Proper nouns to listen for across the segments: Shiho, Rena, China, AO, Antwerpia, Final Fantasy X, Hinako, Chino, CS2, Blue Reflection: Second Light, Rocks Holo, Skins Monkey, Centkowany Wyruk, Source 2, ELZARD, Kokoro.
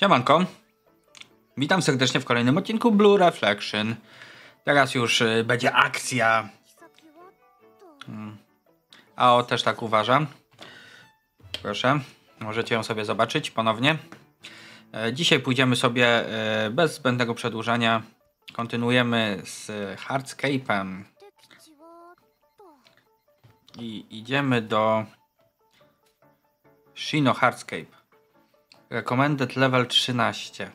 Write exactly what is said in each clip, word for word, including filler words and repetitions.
Siemanko, witam serdecznie w kolejnym odcinku Blue Reflection. Teraz już y, będzie akcja. Hmm. A O też tak uważa. Proszę, możecie ją sobie zobaczyć ponownie. E, dzisiaj pójdziemy sobie e, bez zbędnego przedłużania. Kontynuujemy z Hardscape'em. I idziemy do Chino Hardscape. Recommended level trzynaście.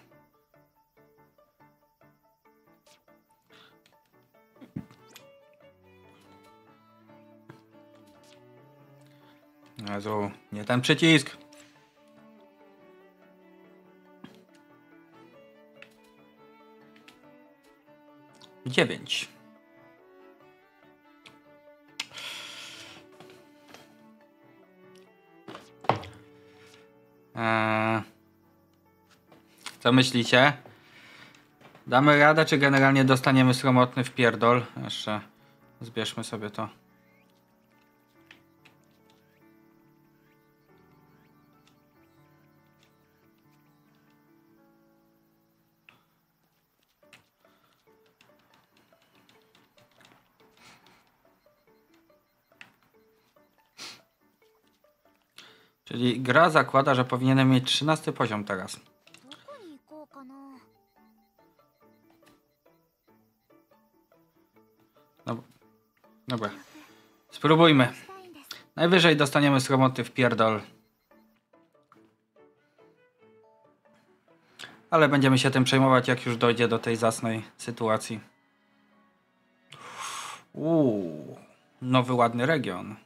Jezu, nie ten przycisk. Dziewięć. Eee, co myślicie? Damy radę, czy generalnie dostaniemy sromotny wpierdol? Jeszcze zbierzmy sobie to. Czyli gra zakłada, że powinienem mieć trzynasty poziom teraz. No, dobra. Spróbujmy. Najwyżej dostaniemy sromoty w pierdol. Ale będziemy się tym przejmować, jak już dojdzie do tej zasnej sytuacji. Uuu, nowy ładny region.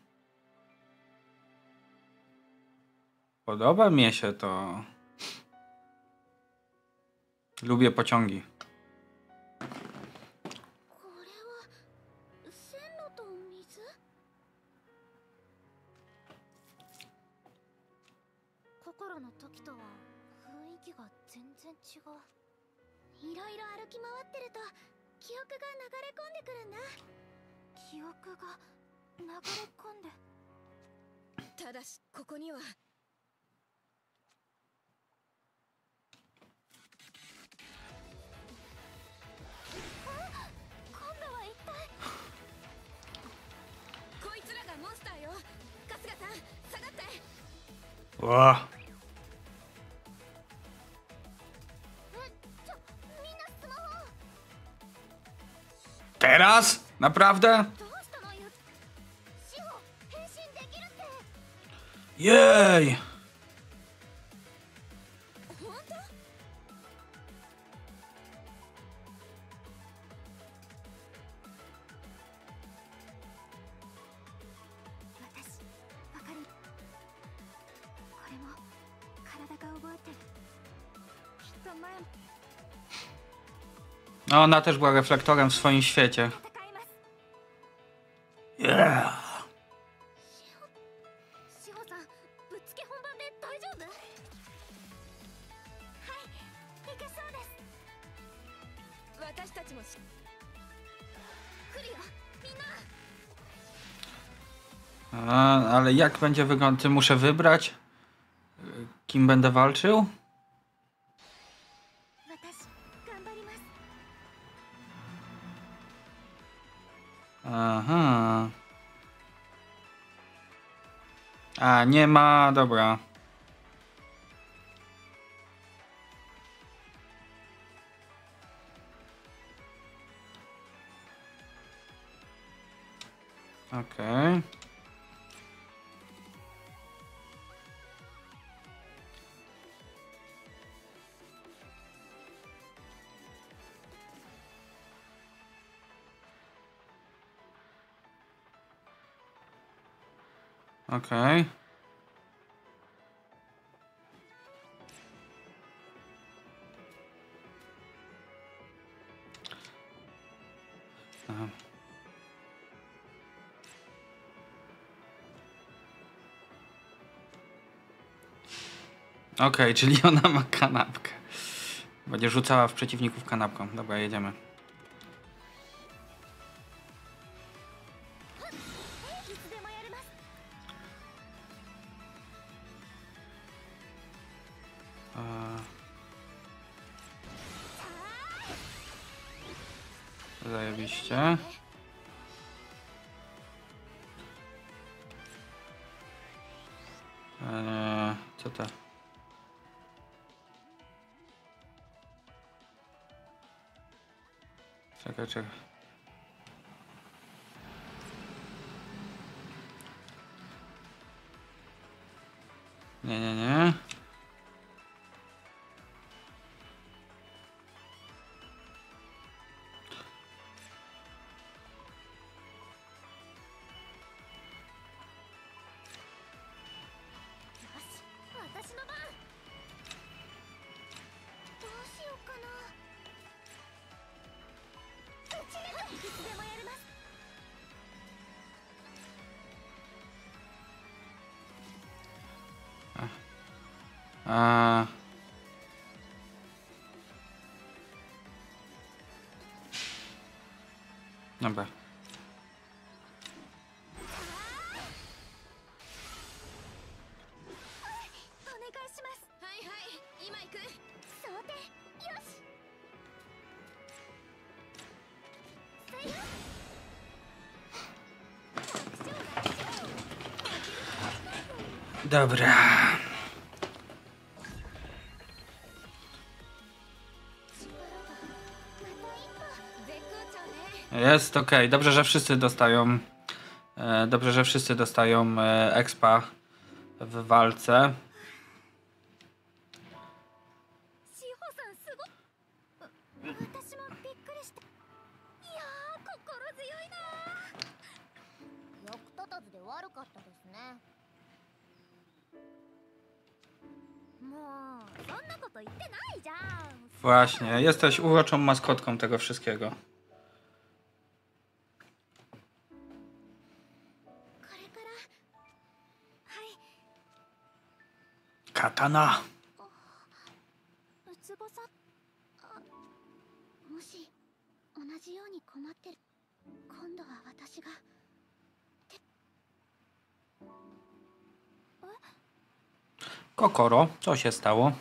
Podoba mi się to. Lubię pociągi. Wow. Teraz? Naprawdę? Jej! No, ona też była reflektorem w swoim świecie. Yeah. A, ale jak będzie wyglądać? Muszę wybrać, kim będę walczył? Aha. A, nie ma, dobra. Okej. Okay. Okej. Okay. Okej, okay, czyli ona ma kanapkę. Będzie rzucała w przeciwników kanapką. Dobra, jedziemy. zajebiście. Eee, co to? Czekaj, czekaj. Nie, nie, nie. A... Dobra. Dobra. Jest okej, okay. Dobrze, że wszyscy dostają e, Dobrze, że wszyscy dostają e, expa w walce. Właśnie, jesteś uroczą maskotką tego wszystkiego. Katana. Kokoro, co się stało?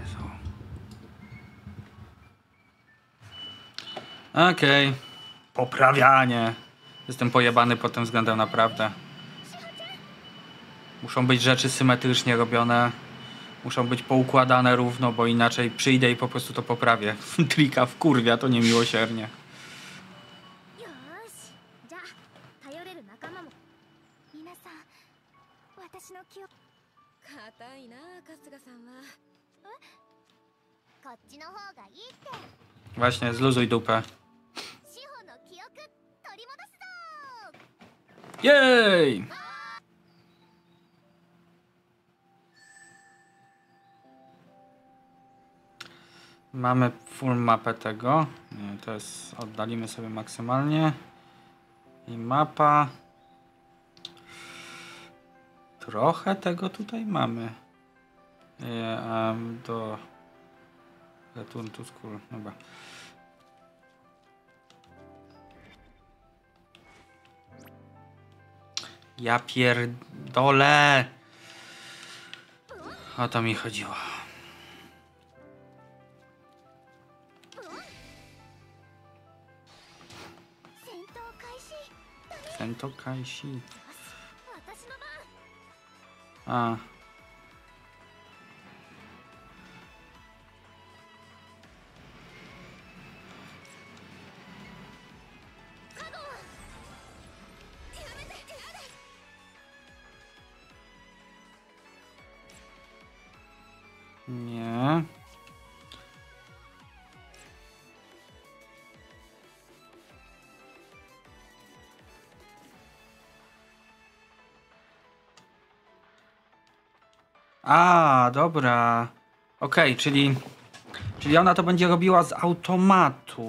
Jezu. Okej. Okay. Poprawianie. Jestem pojebany pod tym względem naprawdę. Muszą być rzeczy symetrycznie robione, muszą być poukładane równo, bo inaczej przyjdę i po prostu to poprawię. Trika wkurwia, to niemiłosiernie. Właśnie, zluzuj dupę. Jej! Mamy full mapę tego. Nie, to jest, oddalimy sobie maksymalnie. I mapa. Trochę tego tutaj mamy. Yeah, um, do Return to School. Dobra. Ja pierdolę. O to mi chodziło. To Kaisi. A. Nie. A, dobra. Okej, okay, czyli, czyli ona to będzie robiła z automatu.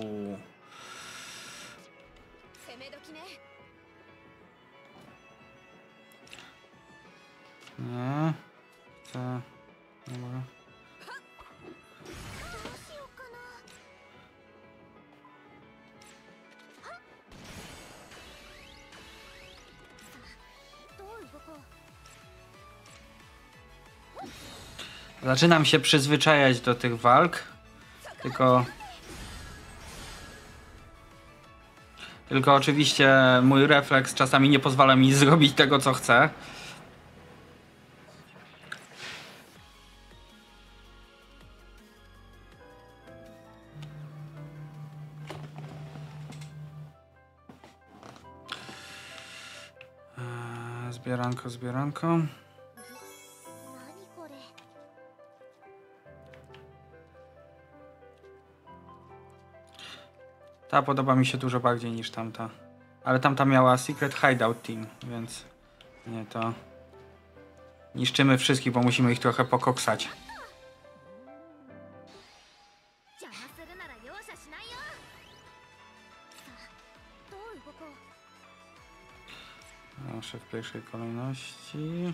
Nie. Co? Dobra. Zaczynam się przyzwyczajać do tych walk Tylko... Tylko oczywiście mój refleks czasami nie pozwala mi zrobić tego, co chcę. Zbieranko, zbieranko. Ta podoba mi się dużo bardziej niż tamta. Ale tamta miała Secret Hideout Team, więc nie to... Niszczymy wszystkich, bo musimy ich trochę pokoksać. Proszę w pierwszej kolejności...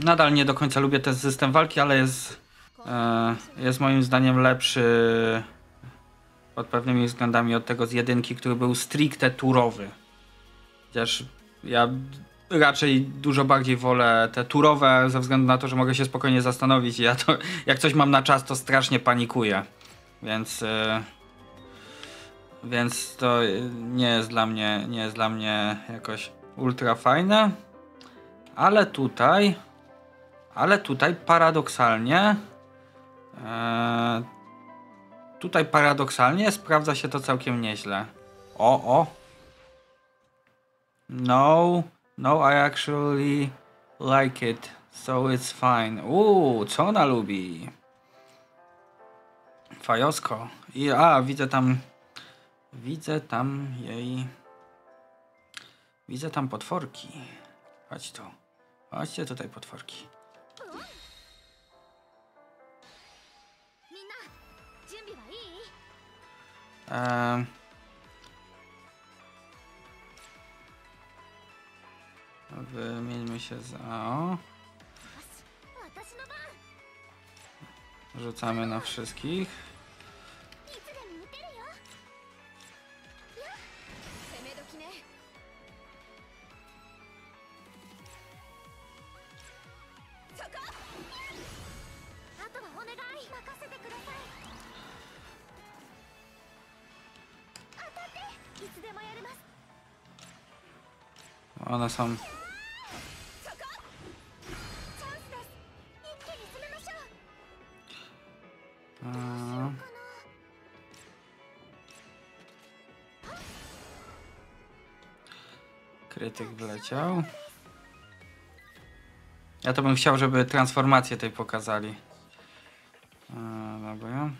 Nadal nie do końca lubię ten system walki, ale jest, e, jest moim zdaniem lepszy pod pewnymi względami od tego z jedynki, który był stricte turowy. Chociaż ja raczej dużo bardziej wolę te turowe, ze względu na to, że mogę się spokojnie zastanowić. Ja to, jak coś mam na czas, to strasznie panikuję. Więc, e, więc to nie jest dla mnie, nie jest dla mnie jakoś ultra fajne. Ale tutaj, ale tutaj paradoksalnie, e, tutaj paradoksalnie sprawdza się to całkiem nieźle. O, o. No, no, I actually like it, so it's fine. Uuu, co ona lubi? Fajosko. I, a, widzę tam, widzę tam jej, widzę tam potworki. Chodź tu. Chodźcie tutaj, potworki. Eee. Wymieńmy się z A O. Rzucamy na wszystkich. One są... Krytyk wleciał. Ja to bym chciał, żeby transformację tej pokazali. Dobra.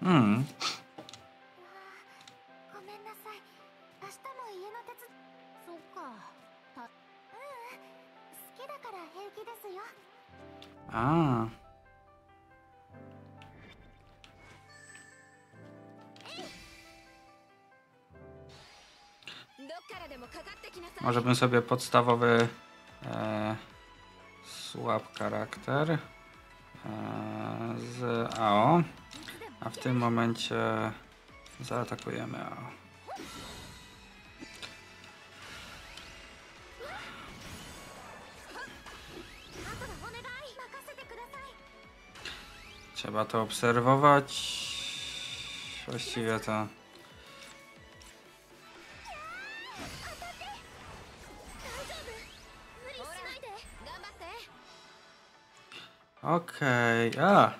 Hmm. A. Może bym sobie podstawowy e, słab charakter z A O, a w tym momencie zaatakujemy A O. Trzeba to obserwować. Właściwie to... Okej, okay. A!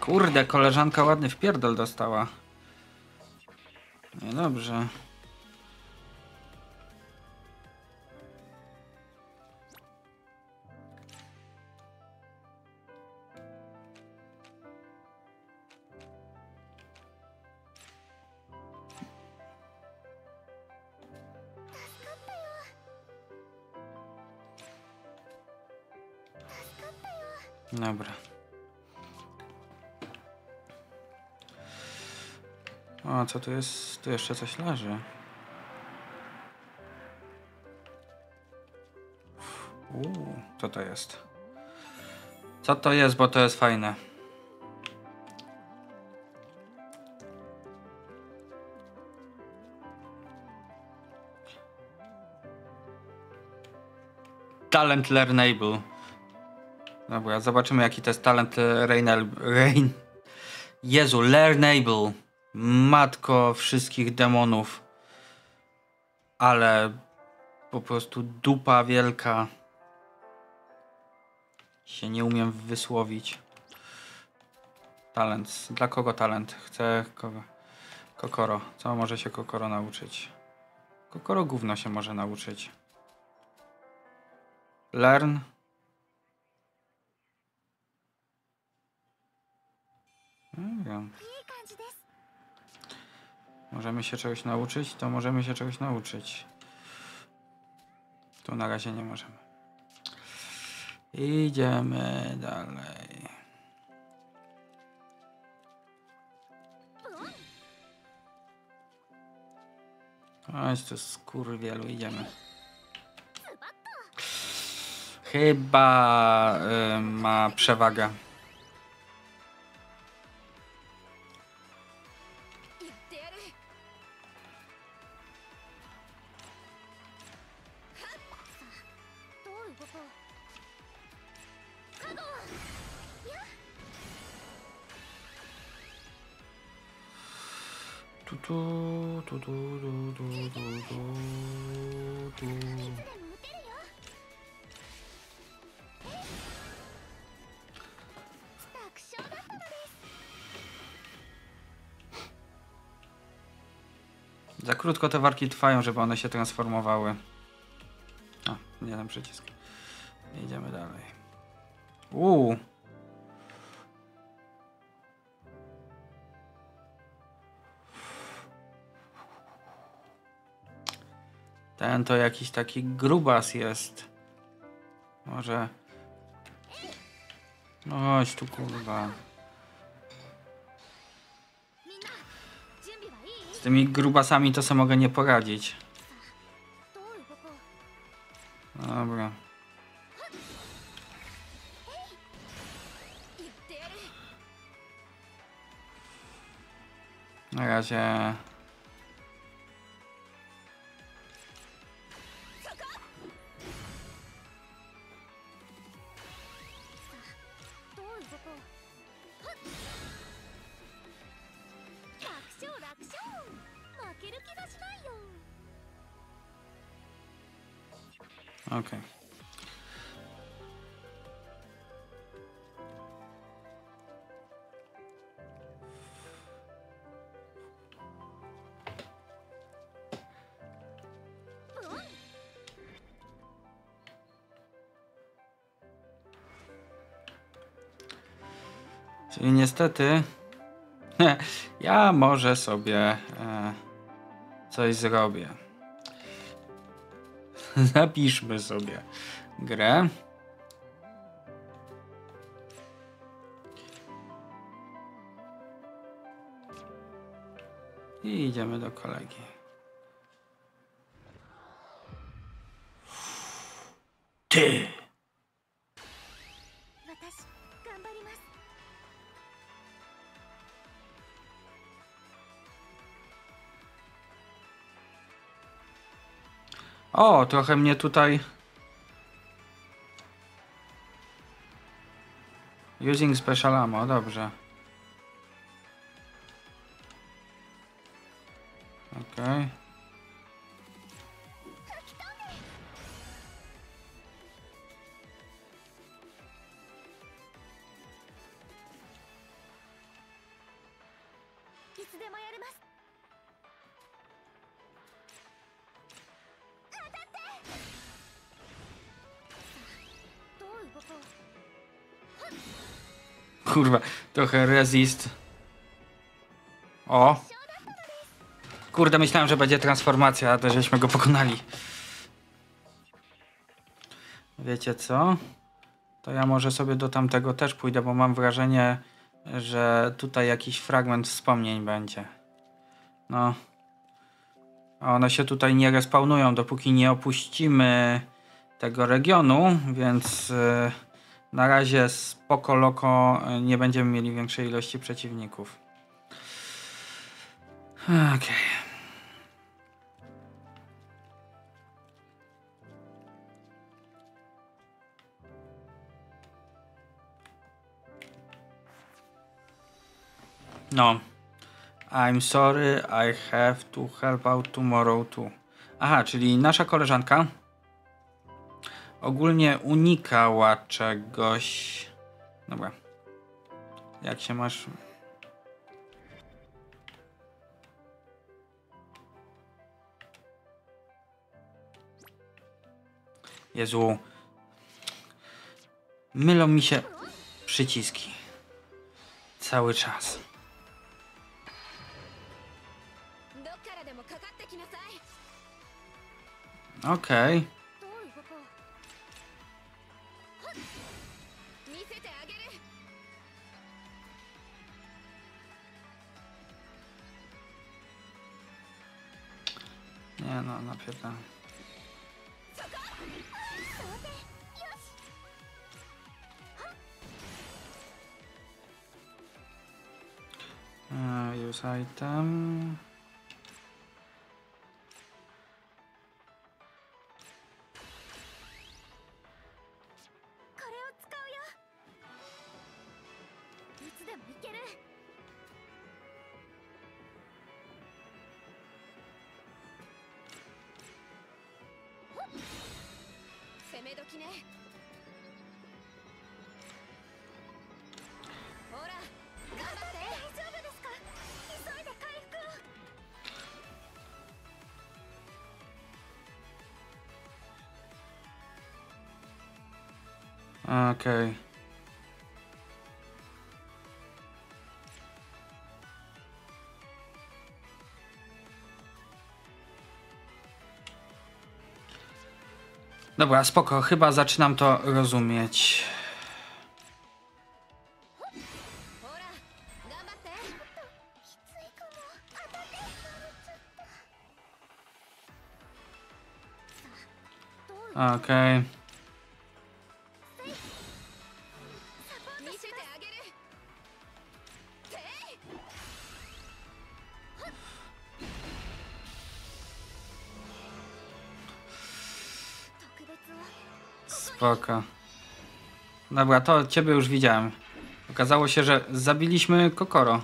Kurde, koleżanka ładny wpierdol dostała. Niedobrze. Dobra. A co tu jest? Tu jeszcze coś leży. Uuu, co to jest? Co to jest, bo to jest fajne. Talent Learnable. Dobra, zobaczymy jaki to jest talent Rain. Jezu, Learnable. Matko wszystkich demonów. Ale po prostu dupa wielka. Się nie umiem wysłowić. Talent. Dla kogo talent? Chcę kogo? Kokoro. Co może się Kokoro nauczyć? Kokoro gówno się może nauczyć. Learn. Nie wiem. Możemy się czegoś nauczyć? To możemy się czegoś nauczyć. Tu na razie nie możemy. Idziemy dalej. Oj, to skurwielu, idziemy. Chyba y, ma przewagę. Tu, tu, tu, tu, tu, tu, tu, tu, tu. Za krótko te warki trwają, żeby one się transformowały. A, nie dam przycisk. Idziemy dalej. Uuu. Ten to jakiś taki grubas jest. Może... Oś tu kurwa. Z tymi grubasami to sobie mogę nie poradzić. Dobra. Na razie... Okej. Czyli niestety ja może sobie e, coś zrobię. Zapiszmy sobie grę. I idziemy do kolegi. Ty! O, trochę mnie tutaj... Using special ammo, dobrze. Okej. Okay. Kurwa, trochę resist. O! Kurde, myślałem, że będzie transformacja, ale żeśmy go pokonali. Wiecie co? To ja może sobie do tamtego też pójdę, bo mam wrażenie, że tutaj jakiś fragment wspomnień będzie. No. One się tutaj nie respawnują, dopóki nie opuścimy tego regionu, więc yy, na razie spoko loko nie będziemy mieli większej ilości przeciwników. Okej. Okay. No, I'm sorry, I have to help out tomorrow too. Aha, czyli nasza koleżanka ogólnie unikała czegoś. Dobra, jak się masz? Jezu, mylą mi się przyciski cały czas. Okej. Okay. Nie no, napierdam. Uh, use item. Okej. Okay. Dobra, spoko, chyba zaczynam to rozumieć. Okej. Okay. Spoko. Dobra, to ciebie już widziałem. Okazało się, że zabiliśmy Kokoro.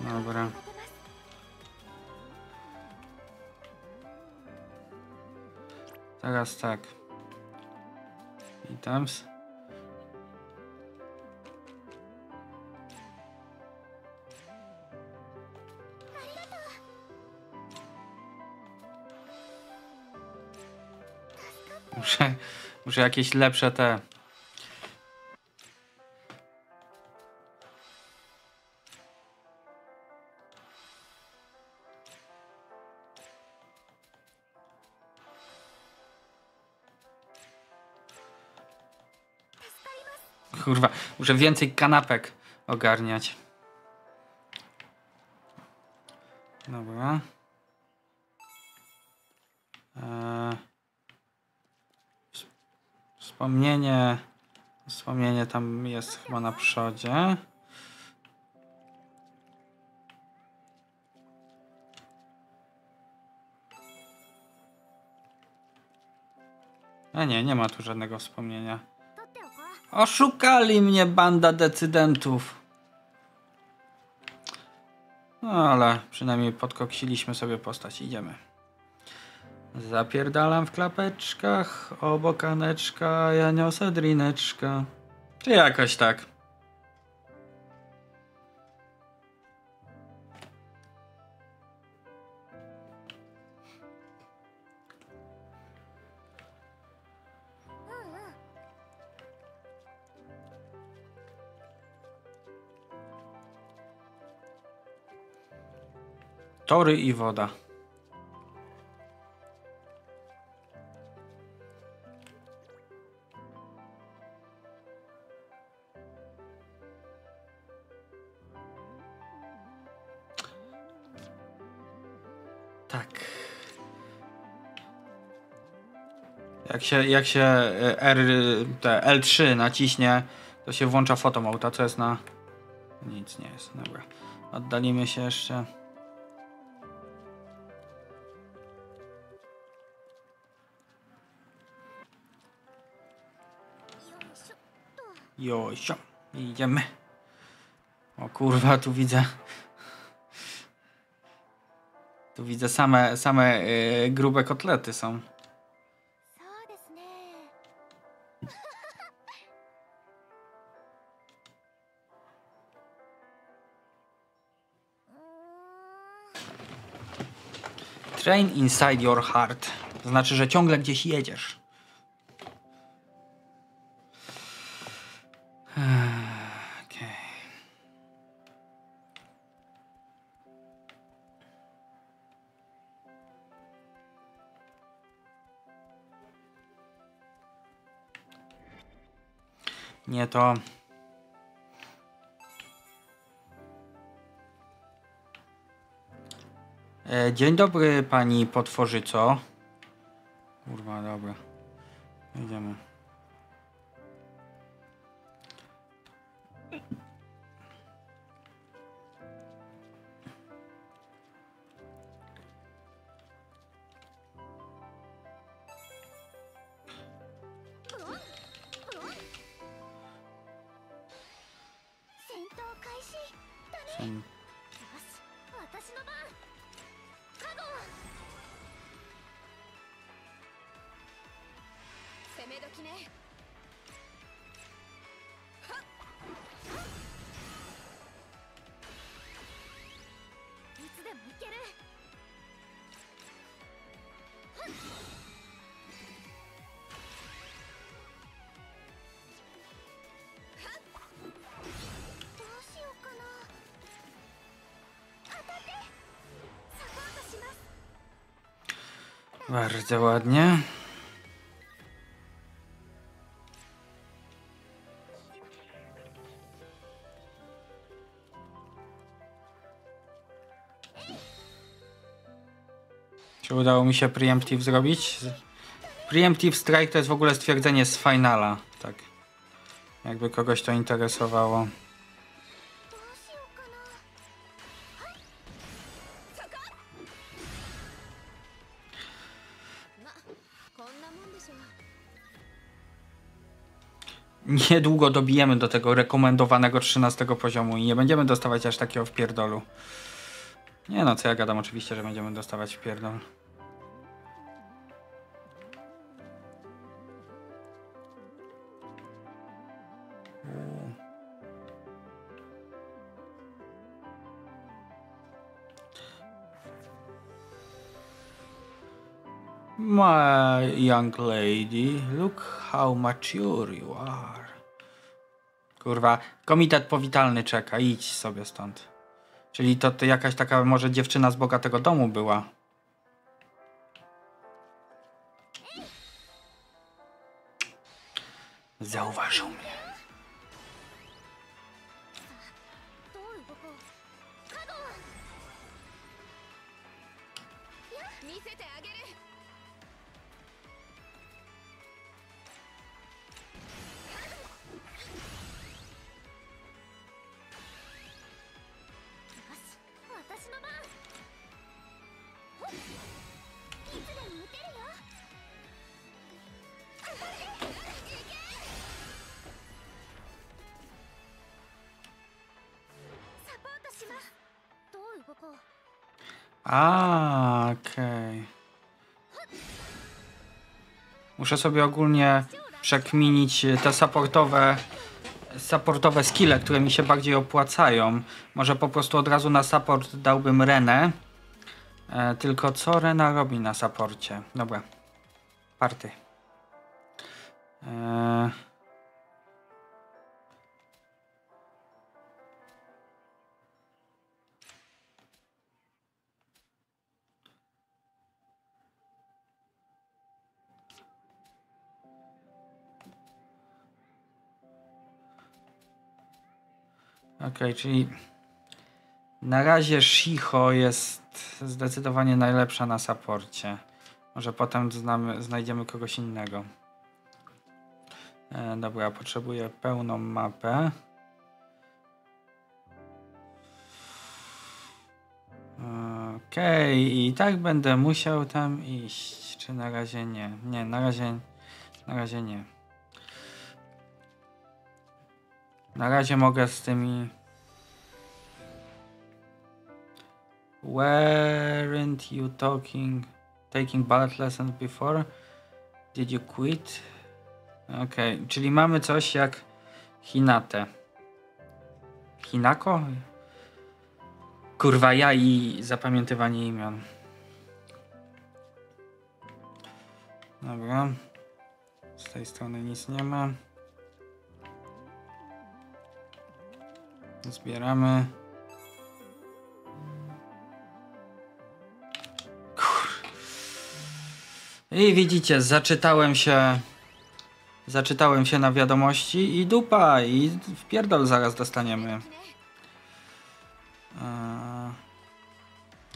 Dobra. Teraz tak. I tam. Muszę, muszę jakieś lepsze te. Kurwa, muszę więcej kanapek ogarniać. Dobra. Eee, wspomnienie. Wspomnienie tam jest chyba na przodzie. A nie, nie ma tu żadnego wspomnienia. Oszukali mnie banda decydentów. No ale przynajmniej podkoksiliśmy sobie postać. Idziemy. Zapierdalam w klapeczkach, obokaneczka, ja niosę drineczka. Czy jakoś tak. Tory i woda. Tak. Jak się, jak się R, te el trzy naciśnie, to się włącza fotomauta, co jest na... Nic nie jest, dobra. Oddalimy się jeszcze. Josio, idziemy. O kurwa, tu widzę. Tu widzę same, same yy, grube kotlety są. Train inside your heart. To znaczy, że ciągle gdzieś jedziesz. Okay. Nie to... Dzień dobry, pani potworzyco. Kurwa, dobra. Idziemy. Bardzo ładnie. Czy udało mi się preemptive zrobić? Preemptive strike to jest w ogóle stwierdzenie z finala, tak. Jakby kogoś to interesowało. Niedługo dobijemy do tego rekomendowanego trzynastego poziomu i nie będziemy dostawać aż takiego wpierdolu. Nie no, co ja gadam, oczywiście, że będziemy dostawać wpierdol. My young lady, look how mature you are. Kurwa, komitet powitalny czeka, idź sobie stąd. Czyli to, to jakaś taka może dziewczyna z bogatego domu była. Zauważył mnie. A, okej. Okay. Muszę sobie ogólnie przekminić te supportowe, supportowe skille, które mi się bardziej opłacają. Może po prostu od razu na support dałbym Renę. E, tylko co Rena robi na supporcie? Dobra. Party. E... Okej, czyli na razie Shiho jest zdecydowanie najlepsza na supporcie. Może potem znamy, znajdziemy kogoś innego. E, dobra, potrzebuję pełną mapę. Okej, okay, i tak będę musiał tam iść. Czy na razie nie? Nie, na razie, na razie nie. Na razie mogę z tymi... Weren't you talking... Taking ballet lessons before? Did you quit? Okej, okay, czyli mamy coś jak Hinatę. Hinako? Kurwa, ja i zapamiętywanie imion. Dobra. Z tej strony nic nie ma. Zbieramy. Kur... I widzicie, zaczytałem się... Zaczytałem się na wiadomości i dupa, i w pierdol zaraz dostaniemy.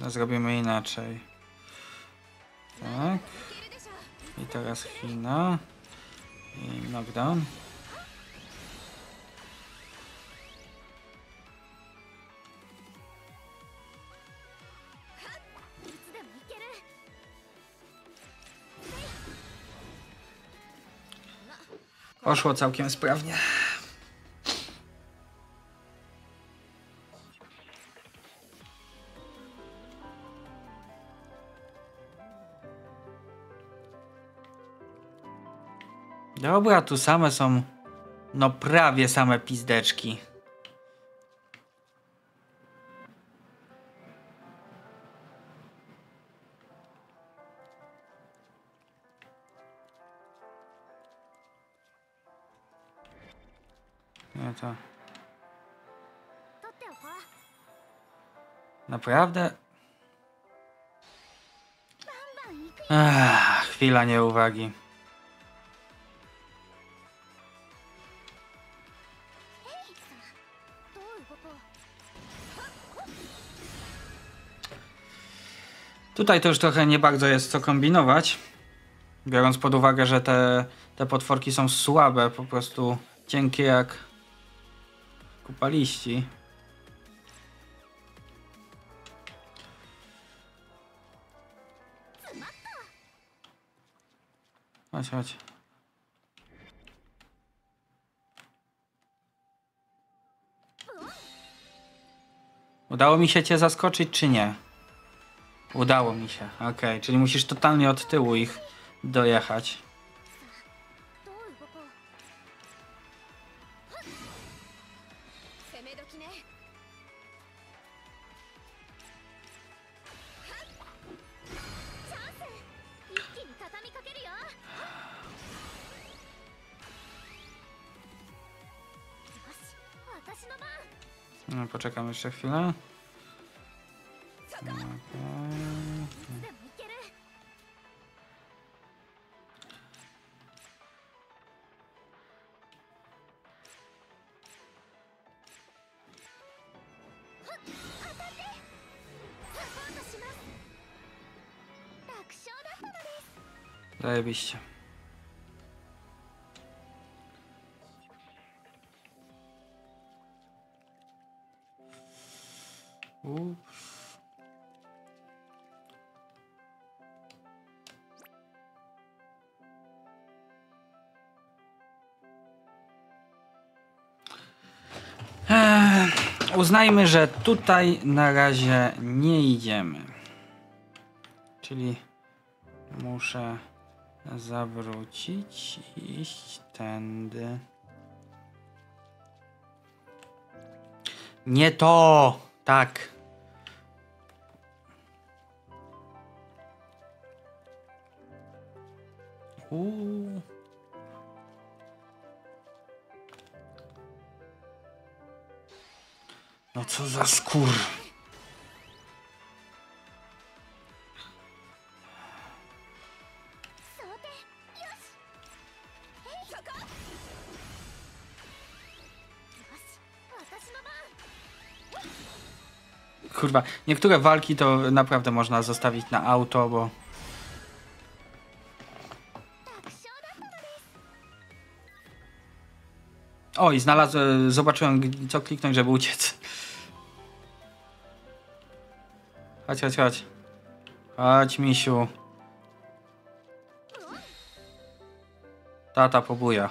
No, zrobimy inaczej. Tak. I teraz China. I knockdown. Poszło całkiem sprawnie. Dobra, tu same są, no prawie same pizdeczki. Nie to... Naprawdę? Ach, chwila nieuwagi. Tutaj to już trochę nie bardzo jest co kombinować, biorąc pod uwagę, że te, te potworki są słabe, po prostu cienkie jak kupa liści. Chodź, chodź. Udało mi się cię zaskoczyć, czy nie? Udało mi się, okej, okay, czyli musisz totalnie od tyłu ich dojechać. No, poczekam jeszcze chwilę. Zajebiście. Ups. Eee, uznajmy, że tutaj na razie nie idziemy. Czyli muszę zawrócić i iść tędy. Nie to! Tak. Uuu. No co za skór. kurwa, niektóre walki to naprawdę można zostawić na auto, bo... O, i znalazłem, zobaczyłem co kliknąć, żeby uciec. Chodź, chodź, chodź. Chodź, misiu. Tata pobuja.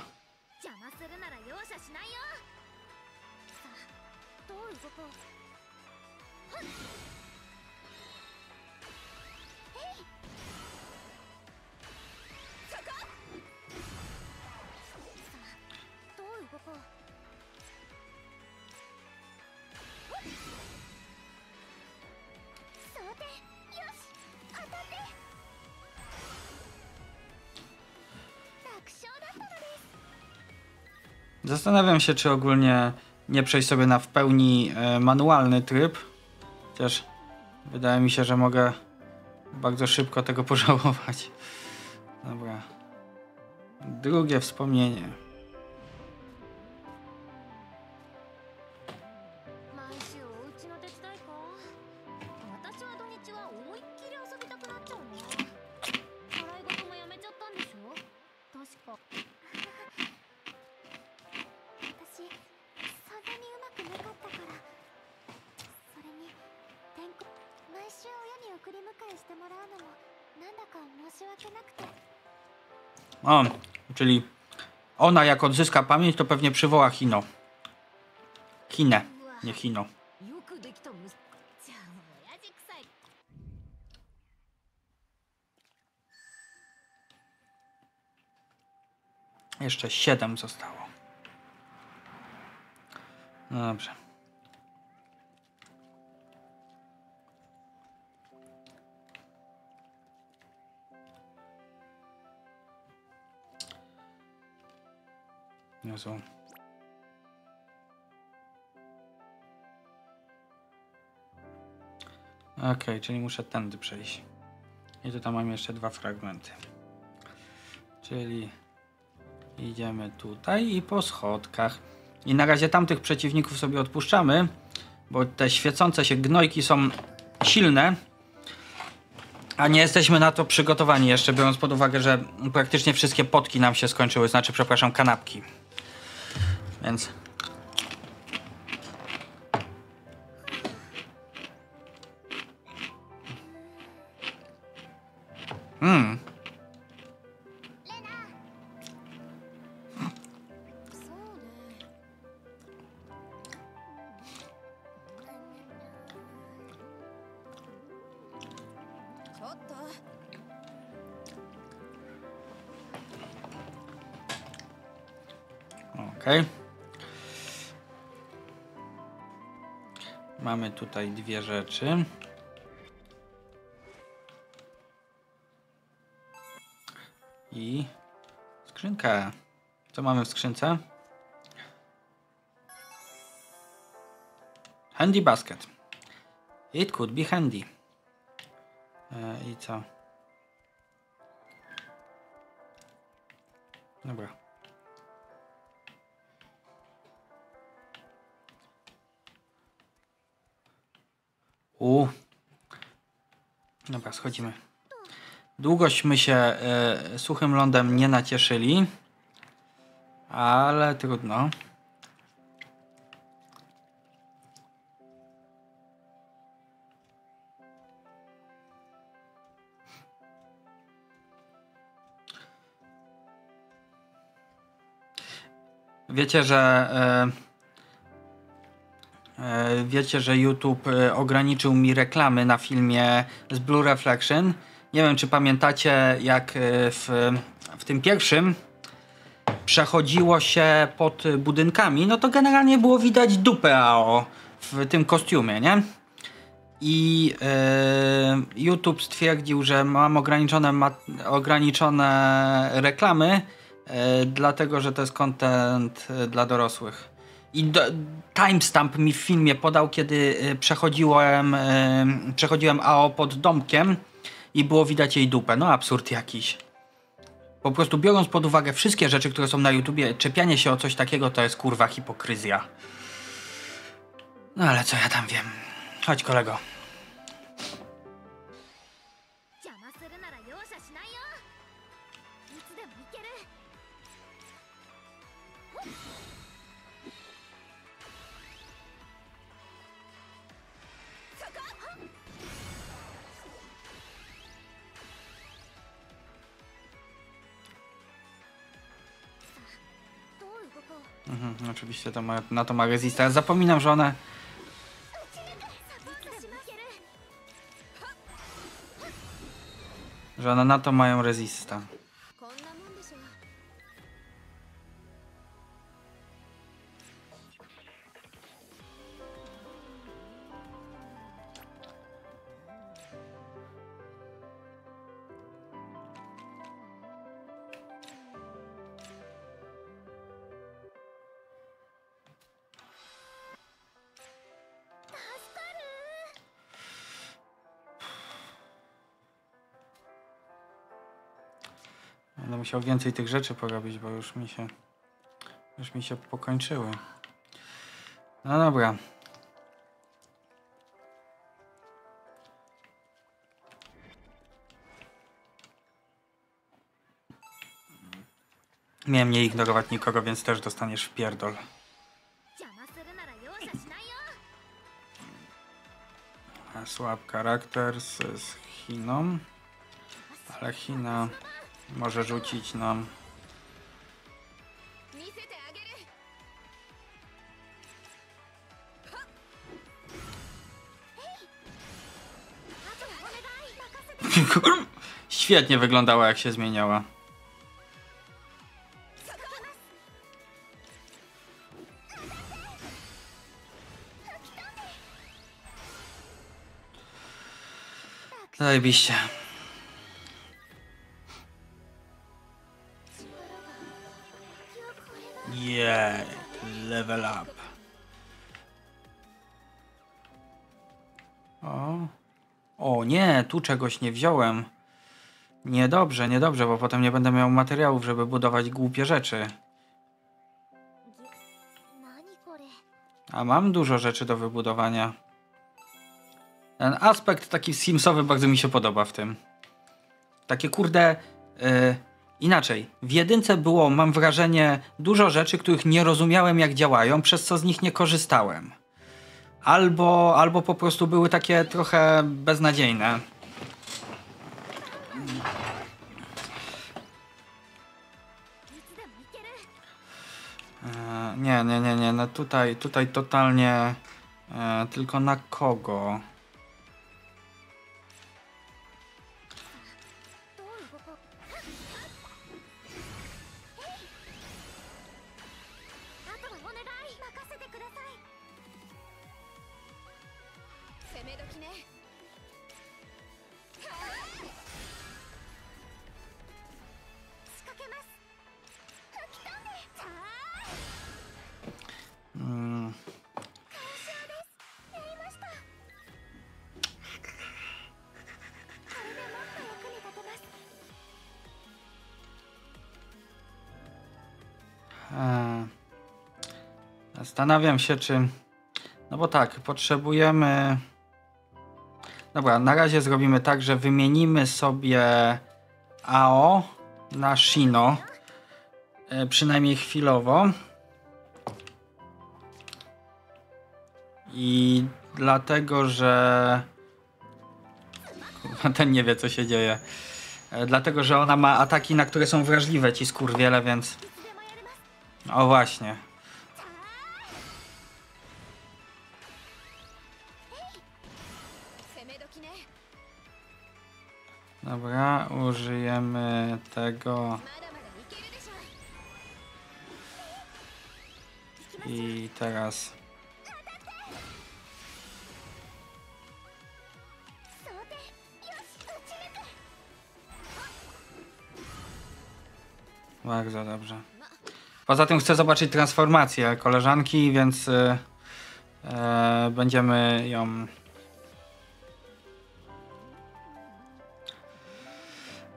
Zastanawiam się, czy ogólnie nie przejść sobie na w pełni e, manualny tryb. Chociaż wydaje mi się, że mogę bardzo szybko tego pożałować. Dobra. Drugie wspomnienie. O, czyli ona jak odzyska pamięć, to pewnie przywoła Chino. Chinę, nie Chino. Jeszcze siedem zostało. No dobrze. Jezu. Ok, czyli muszę tędy przejść. I tutaj mam jeszcze dwa fragmenty. Czyli idziemy tutaj i po schodkach. I na razie tamtych przeciwników sobie odpuszczamy, bo te świecące się gnojki są silne, a nie jesteśmy na to przygotowani jeszcze, biorąc pod uwagę, że praktycznie wszystkie potki nam się skończyły, znaczy, przepraszam, kanapki. Więc... Hmm. Okej. Okay. Mamy tutaj dwie rzeczy. I skrzynkę. Co mamy w skrzynce? Handy basket. It could be handy. E, I co? Dobra. U. Dobra, schodzimy. Długośmy się y, suchym lądem nie nacieszyli, ale trudno. Wiecie, że... Y, Wiecie, że YouTube ograniczył mi reklamy na filmie z Blue Reflection. Nie wiem, czy pamiętacie, jak w, w tym pierwszym przechodziło się pod budynkami. No to generalnie było widać dupę A O w tym kostiumie, nie? I yy, YouTube stwierdził, że mam ograniczone, ma, ograniczone reklamy, yy, dlatego że to jest content dla dorosłych. I do, timestamp mi w filmie podał, kiedy przechodziłem, yy, przechodziłem A O pod domkiem i było widać jej dupę. No absurd jakiś. Po prostu biorąc pod uwagę wszystkie rzeczy, które są na YouTubie, czepianie się o coś takiego to jest kurwa hipokryzja. No ale co ja tam wiem. Chodź, kolego. Mhm, oczywiście to ma, na to ma rezista. Zapominam, że one... Że one na to mają rezista. Będę musiał więcej tych rzeczy porobić, bo już mi się już mi się pokończyły. No dobra. Miałem nie ignorować nikogo, więc też dostaniesz w pierdol. Słab charakter z, z Chiną, ale China może rzucić nam. Świetnie wyglądała, jak się zmieniała. Zajebiście. Yeah, level up. O. O nie, tu czegoś nie wziąłem. Niedobrze, niedobrze, bo potem nie będę miał materiałów, żeby budować głupie rzeczy. A mam dużo rzeczy do wybudowania. Ten aspekt taki simsowy bardzo mi się podoba w tym. Takie kurde... Yy, Inaczej, w jedynce było, mam wrażenie, dużo rzeczy, których nie rozumiałem, jak działają, przez co z nich nie korzystałem. Albo, albo po prostu były takie trochę beznadziejne. E, nie, nie, nie, nie, no tutaj, tutaj totalnie, e, tylko na kogo? Zastanawiam się, czy... No bo tak, potrzebujemy... Dobra, na razie zrobimy tak, że wymienimy sobie A O na Chino. E, przynajmniej chwilowo. I dlatego, że... Ten nie wie, co się dzieje. E, dlatego, że ona ma ataki, na które są wrażliwe ci skurwiele, więc... O właśnie. Dobra, użyjemy tego i teraz bardzo dobrze. Poza tym chcę zobaczyć transformację koleżanki, więc yy, yy, będziemy ją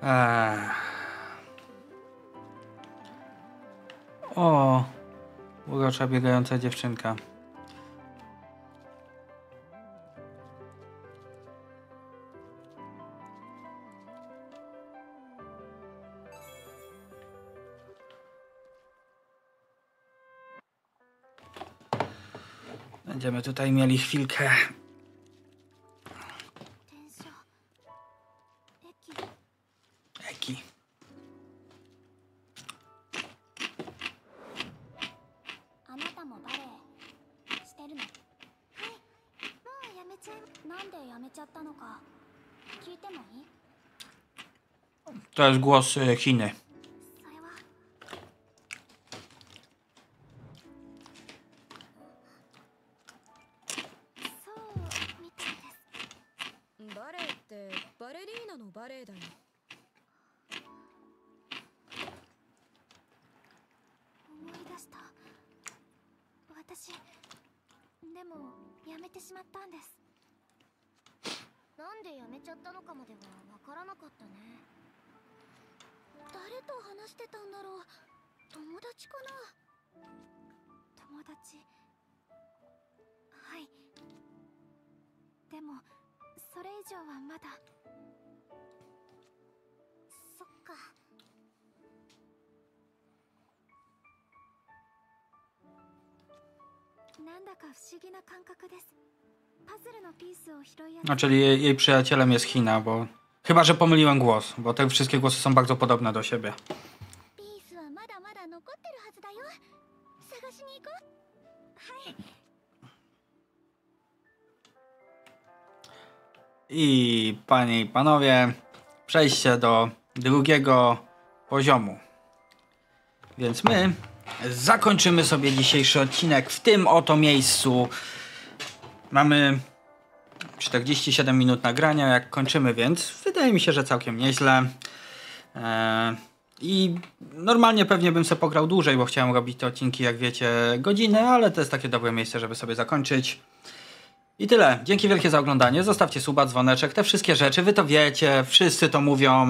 Eee. O, urocza biegająca dziewczynka. Będziemy tutaj mieli chwilkę. Eki. To jest głos Chiny. No, czyli jej, jej przyjacielem jest China, bo... Chyba, że pomyliłem głos, bo te wszystkie głosy są bardzo podobne do siebie. I panie i panowie, przejście do drugiego poziomu. Więc my zakończymy sobie dzisiejszy odcinek w tym oto miejscu. Mamy czterdzieści siedem minut nagrania, jak kończymy, więc wydaje mi się, że całkiem nieźle. Eee, I normalnie pewnie bym sobie pograł dłużej, bo chciałem robić te odcinki, jak wiecie, godziny, ale to jest takie dobre miejsce, żeby sobie zakończyć. I tyle. Dzięki wielkie za oglądanie. Zostawcie suba, dzwoneczek, te wszystkie rzeczy. Wy to wiecie, wszyscy to mówią.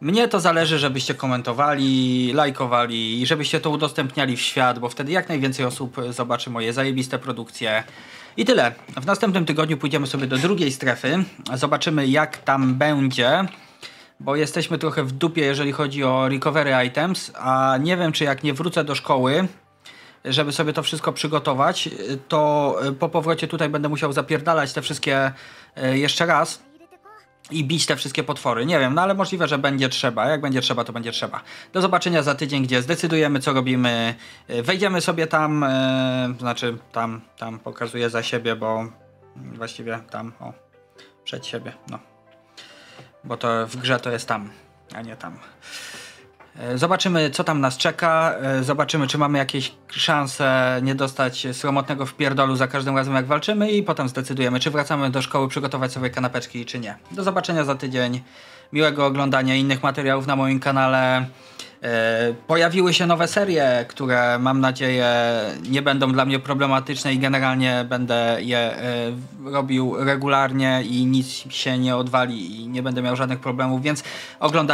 Mnie to zależy, żebyście komentowali, lajkowali i żebyście to udostępniali w świat, bo wtedy jak najwięcej osób zobaczy moje zajebiste produkcje. I tyle. W następnym tygodniu pójdziemy sobie do drugiej strefy. Zobaczymy, jak tam będzie, bo jesteśmy trochę w dupie, jeżeli chodzi o recovery items, a nie wiem, czy jak nie wrócę do szkoły, żeby sobie to wszystko przygotować, to po powrocie tutaj będę musiał zapierdalać te wszystkie jeszcze raz i bić te wszystkie potwory. Nie wiem, no ale możliwe, że będzie trzeba. Jak będzie trzeba, to będzie trzeba. Do zobaczenia za tydzień, gdzie zdecydujemy, co robimy. Wejdziemy sobie tam, yy, znaczy tam, tam pokazuję za siebie, bo właściwie tam, o, przed siebie, no. Bo to w grze to jest tam, a nie tam. Yy, zobaczymy, co tam nas czeka. Yy, zobaczymy, czy mamy jakieś szanse nie dostać sromotnego wpierdolu za każdym razem, jak walczymy, i potem zdecydujemy, czy wracamy do szkoły przygotować sobie kanapeczki, czy nie. Do zobaczenia za tydzień. Miłego oglądania innych materiałów na moim kanale. Yy, pojawiły się nowe serie, które mam nadzieję nie będą dla mnie problematyczne i generalnie będę je yy, robił regularnie i nic się nie odwali i nie będę miał żadnych problemów, więc oglądajcie.